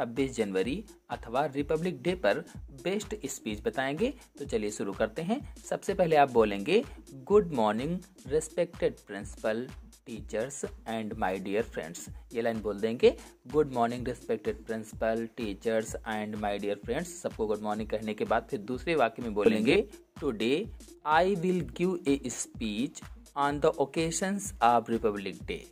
26 जनवरी अथवा republic day पर बेस्ट स्पीच बताएंगे। तो चलिए शुरू करते हैं। सबसे पहले आप बोलेंगे, good morning respected principal, teachers and my dear friends. ये लाइन बोल देंगे, good morning respected principal, teachers and my dear friends. सबको गुड मॉर्निंग कहने के बाद फिर दूसरे वाक्य में बोलेंगे, today I will give a speech on the occasions of republic day.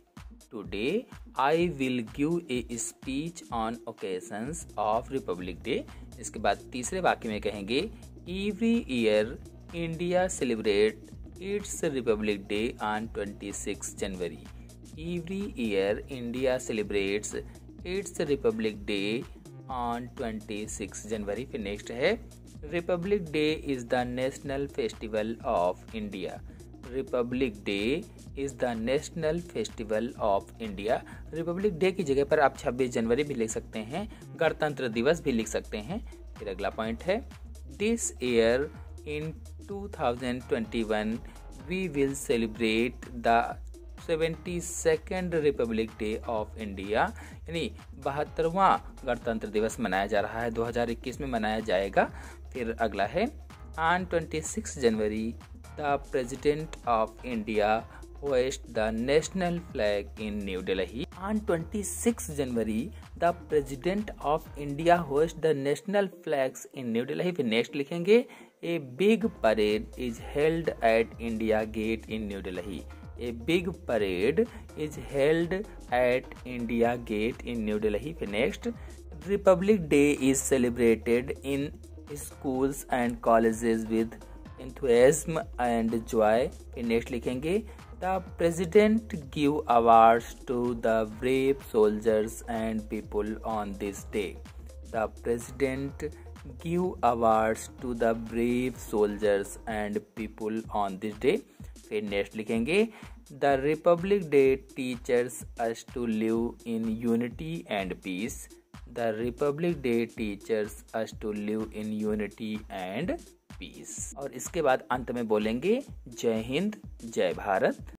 Today I will give a speech on occasions of republic day. इसके बाद तीसरे वाक्य में कहेंगे, every year India celebrate it's republic day on 26 January. Every year India celebrates its republic day on 26 January. फिर next है, republic day is the national festival of India. Republic day is the national festival of India. Republic day की जगह पर आप 26 जनवरी भी लिख सकते हैं, गणतंत्र दिवस भी लिख सकते हैं। फिर अगला पॉइंट है, this year in 2021 we will celebrate the 72nd Republic Day of India। यानी 72वां गणतंत्र दिवस मनाया जा रहा है, 2021 में मनाया जाएगा। फिर अगला है, on 26 January the President of India hoists the national flag in New Delhi। On 26 January the president of India host the national flags in New Delhi. फिर नेक्स्ट लिखेंगे, a big parade is held at India Gate in New Delhi. A big parade is held at India Gate in New Delhi. फिर next, republic day is celebrated in schools and colleges with enthusiasm and joy. फिर next लिखेंगे, The President give awards to the brave soldiers and people on this day। The President give awards to the brave soldiers and people on this day। फिर next लिखेंगे, The Republic Day teaches us to live in unity and peace। The Republic Day teaches us to live in unity and peace। और इसके बाद अंत में बोलेंगे, जय हिंद जय भारत।